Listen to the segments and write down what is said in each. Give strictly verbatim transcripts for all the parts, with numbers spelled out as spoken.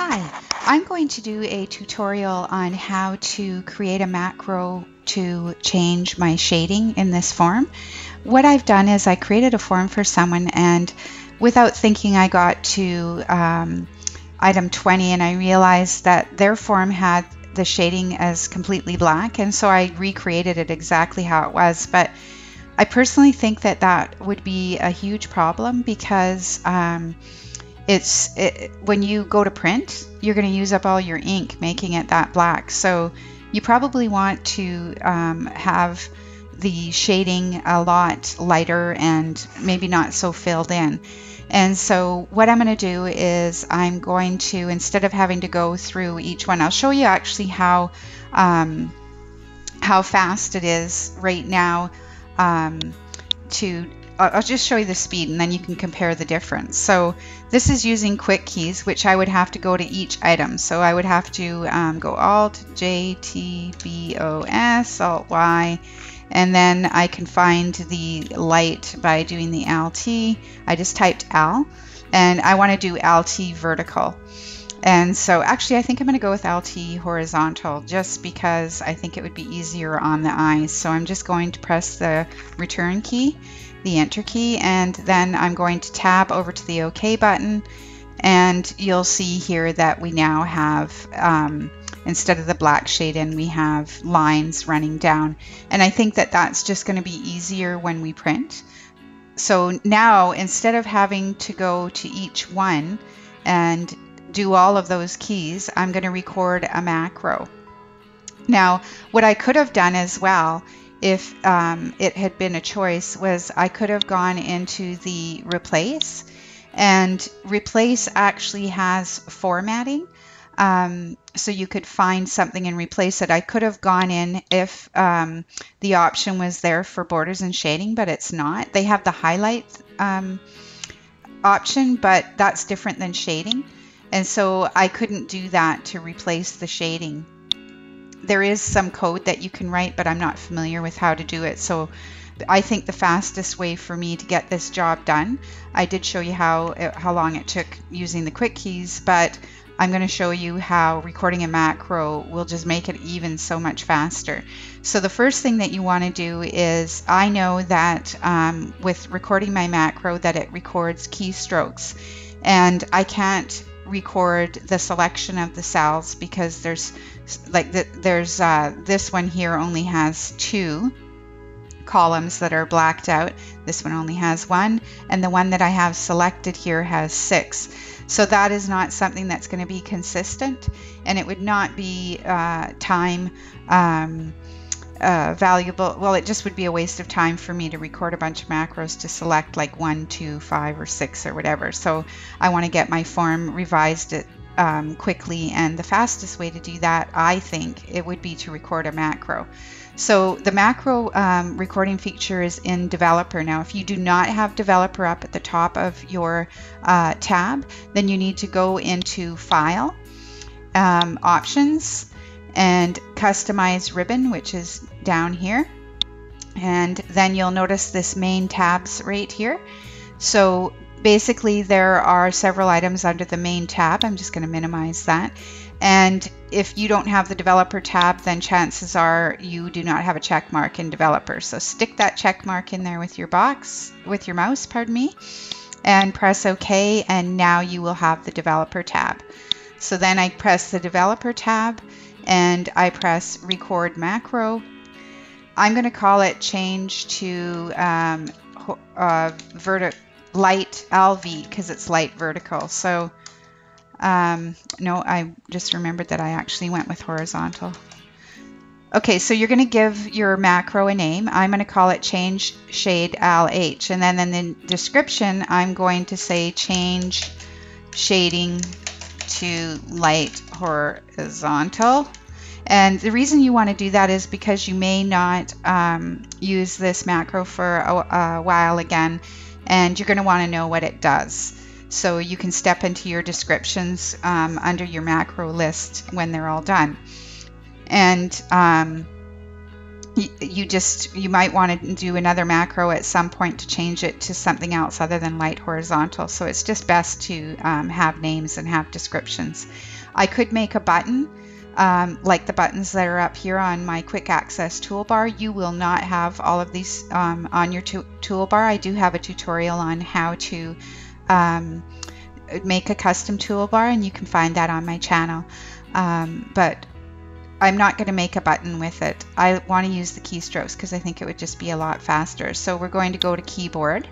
Hi, I'm going to do a tutorial on how to create a macro to change my shading in this form. What I've done is I created a form for someone, and without thinking I got to um, item twenty and I realized that their form had the shading as completely black, and so I recreated it exactly how it was. But I personally think that that would be a huge problem because um, It's it, when you go to print, you're going to use up all your ink making it that black. So you probably want to um, have the shading a lot lighter and maybe not so filled in. And so what I'm going to do is I'm going to, instead of having to go through each one, I'll show you actually how, um, how fast it is right now um, to I'll just show you the speed and then you can compare the difference. So this is using quick keys, which I would have to go to each item. So I would have to um, go Alt, J, T, B, O, S, Alt, Y, and then I can find the light by doing the Alt. I just typed Al, and I want to do Alt vertical. And so actually I think I'm going to go with Alt horizontal just because I think it would be easier on the eyes. So I'm just going to press the return key, the enter key, and then I'm going to tab over to the OK button, and you'll see here that we now have um, instead of the black shade in, we have lines running down, and I think that that's just going to be easier when we print. So now instead of having to go to each one and do all of those keys, I'm going to record a macro. Now what I could have done as well, if um, it had been a choice, was I could have gone into the replace, and replace actually has formatting, um, so you could find something and replace it. I could have gone in if um, the option was there for borders and shading, but it's not. They have the highlight um, option, but that's different than shading, and so I couldn't do that to replace the shading. There is some code that you can write, but I'm not familiar with how to do it. So I think the fastest way for me to get this job done, I did show you how, how long it took using the quick keys, but I'm going to show you how recording a macro will just make it even so much faster. So the first thing that you want to do is, I know that um, with recording my macro that it records keystrokes, and I can't record the selection of the cells because there's like the, there's uh, this one here only has two columns that are blacked out, this one only has one, and the one that I have selected here has six. So that is not something that's going to be consistent, and it would not be uh, time um, uh, valuable. Well, it just would be a waste of time for me to record a bunch of macros to select like one, two, five, or six or whatever. So I want to get my form revised it Um, quickly, and the fastest way to do that, I think, it would be to record a macro. So the macro um, recording feature is in Developer. Now if you do not have Developer up at the top of your uh, tab, then you need to go into File, um, Options, and Customize Ribbon, which is down here, and then you'll notice this main tabs right here. So basically, there are several items under the main tab. I'm just going to minimize that. And if you don't have the Developer tab, then chances are you do not have a check mark in Developer. So stick that check mark in there with your box, with your mouse, pardon me, and press OK, and now you will have the Developer tab. So then I press the Developer tab, and I press Record Macro. I'm going to call it Change to um, uh, Vertical Light L V because it's light vertical. So um, no, I just remembered that I actually went with horizontal. Okay, so you're going to give your macro a name. I'm going to call it change shade L H, and then in the description I'm going to say change shading to light horizontal. And the reason you want to do that is because you may not um, use this macro for a, a while again, and you're going to want to know what it does. So you can step into your descriptions um, under your macro list when they're all done. And um, you just you might want to do another macro at some point to change it to something else other than light horizontal. So it's just best to um, have names and have descriptions. I could make a button um, like the buttons that are up here on my quick access toolbar. You will not have all of these um, on your to toolbar. I do have a tutorial on how to um, make a custom toolbar, and you can find that on my channel. Um, but I'm not going to make a button with it. I want to use the keystrokes because I think it would just be a lot faster. So we're going to go to keyboard,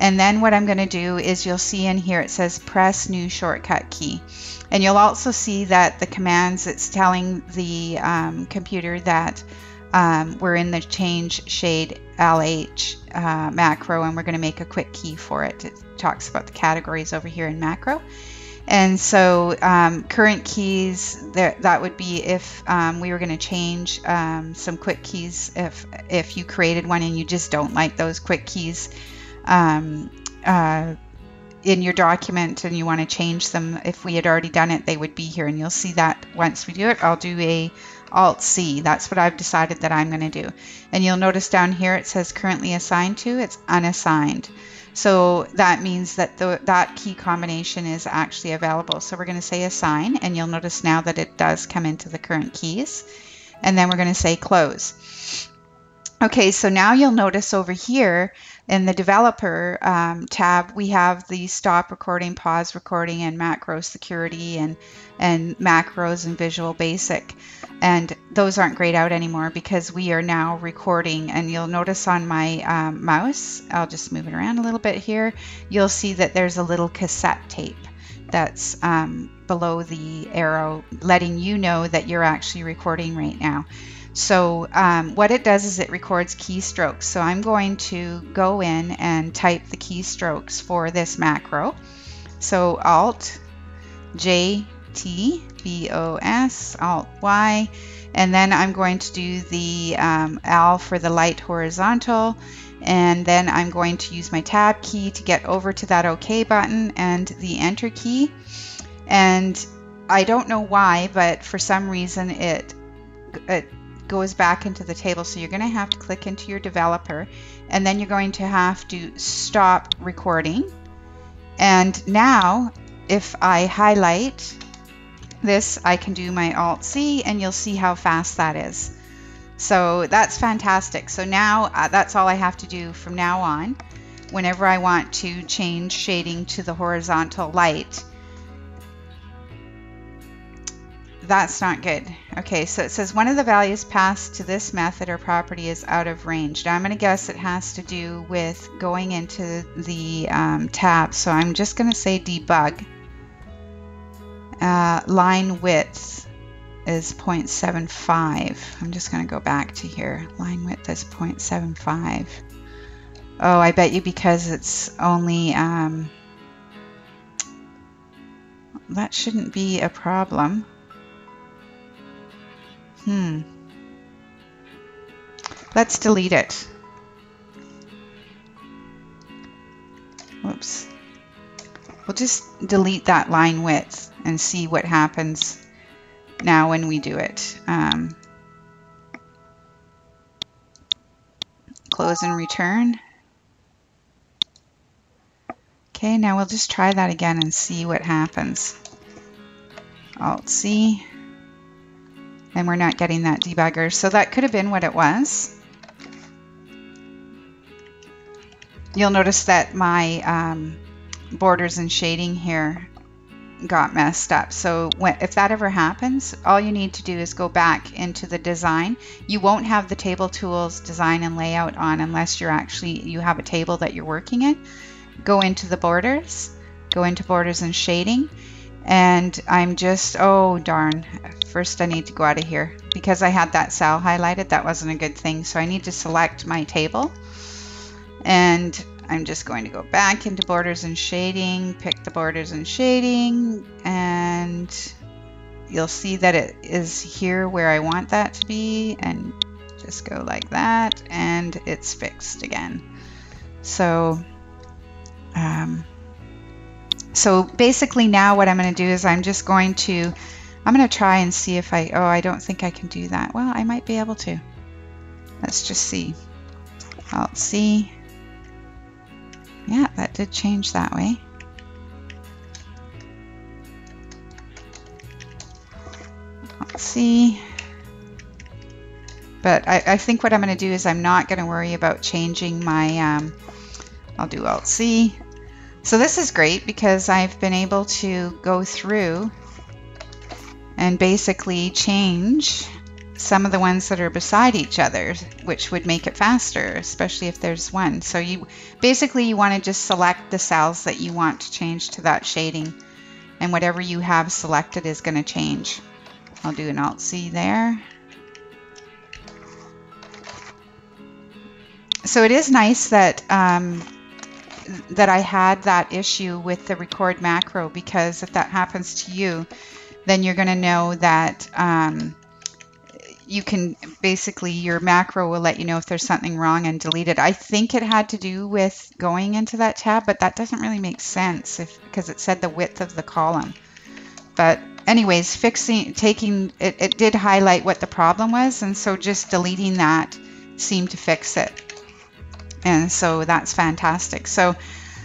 and then what I'm going to do is, you'll see in here it says press new shortcut key, and you'll also see that the commands, it's telling the um, computer that um, we're in the change shade L H uh, macro, and we're going to make a quick key for it. It talks about the categories over here in macro. And so um, current keys, that, that would be if um, we were going to change um, some quick keys. If, if you created one and you just don't like those quick keys um, uh, in your document and you want to change them, if we had already done it, they would be here. And you'll see that once we do it, I'll do a Alt C. That's what I've decided that I'm going to do. And you'll notice down here it says currently assigned to, it's unassigned. So that means that the, that key combination is actually available. So we're going to say assign, and you'll notice now that it does come into the current keys. And then we're going to say close. Okay, so now you'll notice over here in the developer um, tab, we have the stop recording, pause recording, and macro security, and, and macros and Visual Basic. And those aren't grayed out anymore because we are now recording. And you'll notice on my um, mouse, I'll just move it around a little bit here, you'll see that there's a little cassette tape that's um, below the arrow, letting you know that you're actually recording right now. So um, what it does is it records keystrokes. So I'm going to go in and type the keystrokes for this macro. So Alt J T B O S, Alt Y, and then I'm going to do the um, L for the light horizontal, and then I'm going to use my tab key to get over to that OK button and the enter key. And I don't know why, but for some reason it it goes back into the table. So you're going to have to click into your developer, and then you're going to have to stop recording. And now if I highlight this, I can do my Alt C, and you'll see how fast that is. So that's fantastic. So now uh, that's all I have to do from now on. Whenever I want to change shading to the horizontal light, that's not good. Okay, so it says one of the values passed to this method or property is out of range. Now I'm going to guess it has to do with going into the um, tab. So I'm just going to say debug. Uh, line width is zero point seven five. I'm just going to go back to here. Line width is zero point seven five. Oh, I bet you because it's only... Um, that shouldn't be a problem. Hmm. Let's delete it. Whoops. We'll just delete that line width and see what happens now when we do it. Um, close and return. Okay, now we'll just try that again and see what happens. Alt C. And we're not getting that debugger. So that could have been what it was. You'll notice that my um, borders and shading here got messed up. So when, if that ever happens, all you need to do is go back into the design. You won't have the table tools, design and layout on unless you're actually, you have a table that you're working in. Go into the borders, go into borders and shading. And I'm just, oh darn, first I need to go out of here because I had that cell highlighted. That wasn't a good thing. So I need to select my table, and I'm just going to go back into borders and shading, pick the borders and shading, and you'll see that it is here where I want that to be, and just go like that, and it's fixed again. So um, So basically now what I'm going to do is I'm just going to, I'm going to try and see if I, oh, I don't think I can do that. Well, I might be able to. Let's just see. Alt C. Yeah, that did change that way. Alt C. But I, I think what I'm going to do is I'm not going to worry about changing my, um, I'll do Alt C. So this is great because I've been able to go through and basically change some of the ones that are beside each other, which would make it faster, especially if there's one. So you basically you want to just select the cells that you want to change to that shading, and whatever you have selected is going to change. I'll do an Alt C there. So it is nice that um, that I had that issue with the record macro, because if that happens to you, then you're going to know that um, you can basically, your macro will let you know if there's something wrong and delete it. I think it had to do with going into that tab, but that doesn't really make sense if, because it said the width of the column. But anyways, fixing, taking, it, it did highlight what the problem was, and so just deleting that seemed to fix it. And so that's fantastic. So,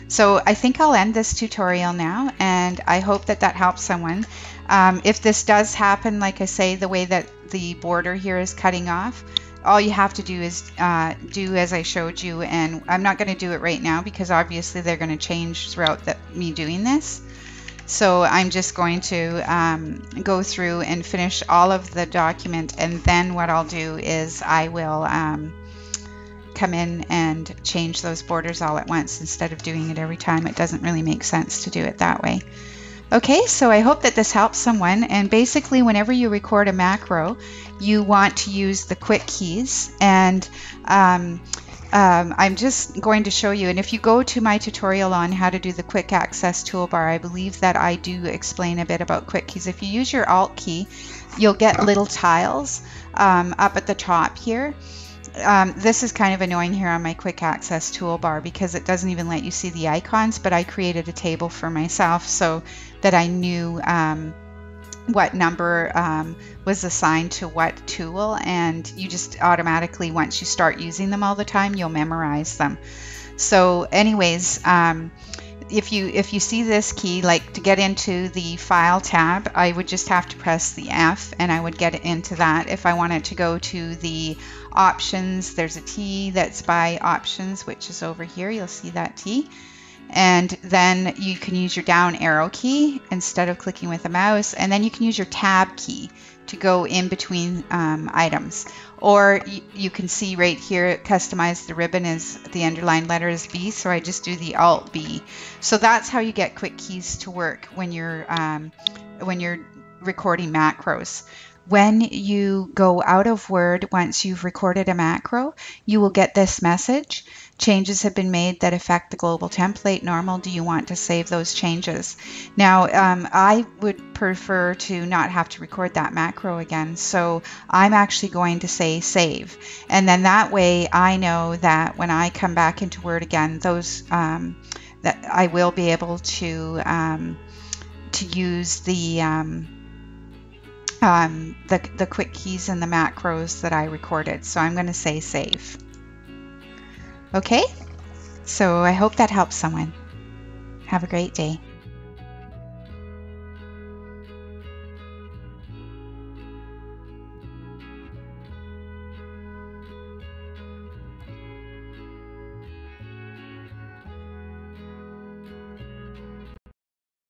so I think I'll end this tutorial now, and I hope that that helps someone. Um, if this does happen, like I say, the way that the border here is cutting off, all you have to do is uh, do as I showed you. And I'm not going to do it right now because obviously they're going to change throughout the, me doing this. So I'm just going to um, go through and finish all of the document, and then what I'll do is I will um, come in and change those borders all at once instead of doing it every time. It doesn't really make sense to do it that way. Okay, so I hope that this helps someone, and basically whenever you record a macro, you want to use the quick keys, and um, um, I'm just going to show you, and if you go to my tutorial on how to do the quick access toolbar, I believe that I do explain a bit about quick keys. If you use your Alt key, you'll get little tiles um, up at the top here. Um, this is kind of annoying here on my quick access toolbar because it doesn't even let you see the icons, but I created a table for myself so that I knew um, what number um, was assigned to what tool, and you just automatically, once you start using them all the time, you'll memorize them. So anyways, um, if you if you see this key, like to get into the file tab, I would just have to press the F and I would get into that. If I wanted to go to the options, there's a T that's by options, which is over here, you'll see that T, and then you can use your down arrow key instead of clicking with a mouse, and then you can use your tab key to go in between um, items, or you can see right here, customize the ribbon, is the underlined letter is B, so I just do the Alt B. So that's how you get quick keys to work when you're um, when you're recording macros. When you go out of Word, once you've recorded a macro, you will get this message. Changes have been made that affect the global template normal. Do you want to save those changes? Now, um, I would prefer to not have to record that macro again, so I'm actually going to say save. And then that way I know that when I come back into Word again, those um, that I will be able to, um, to use the... Um, Um, the, the quick keys and the macros that I recorded. So I'm going to say save. Okay, so I hope that helps someone. Have a great day.